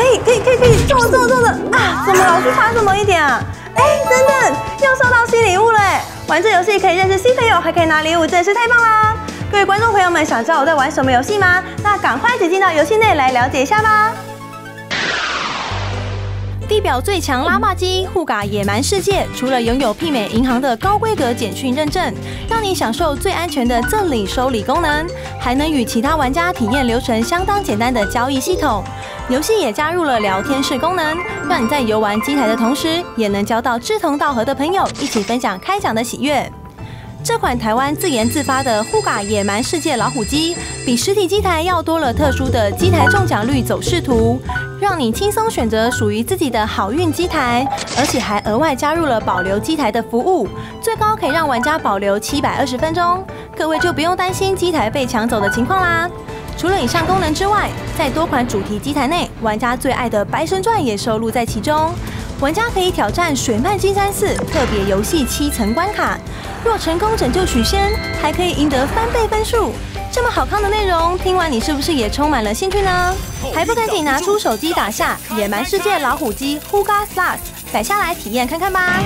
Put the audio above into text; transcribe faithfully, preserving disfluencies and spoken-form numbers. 可以可以可以可以，中了中了中了啊！怎么老是差这么一点啊？哎，等等，又收到新礼物了！玩这游戏可以认识新朋友，还可以拿礼物，真是太棒啦！各位观众朋友们，想知道我在玩什么游戏吗？那赶快一起进到游戏内来了解一下吧！地表最强拉霸机酷嘎野蛮世界，除了拥有媲美银行的高规格简讯认证，让你享受最安全的赠礼收礼功能，还能与其他玩家体验流程相当简单的交易系统。 游戏也加入了聊天室功能，让你在游玩机台的同时，也能交到志同道合的朋友，一起分享开奖的喜悦。这款台湾自研自发的酷嘎野蛮世界老虎机，比实体机台要多了特殊的机台中奖率走势图，让你轻松选择属于自己的好运机台，而且还额外加入了保留机台的服务，最高可以让玩家保留七百二十分钟，各位就不用担心机台被抢走的情况啦。 除了以上功能之外，在多款主题机台内，玩家最爱的《白神传》也收录在其中。玩家可以挑战水漫金山寺特别游戏七层关卡，若成功拯救许仙，还可以赢得翻倍分数。这么好看的内容，听完你是不是也充满了兴趣呢？还不赶紧拿出手机打下《野蛮世界老虎机》呼嘎 Plus， 改下来体验看看吧！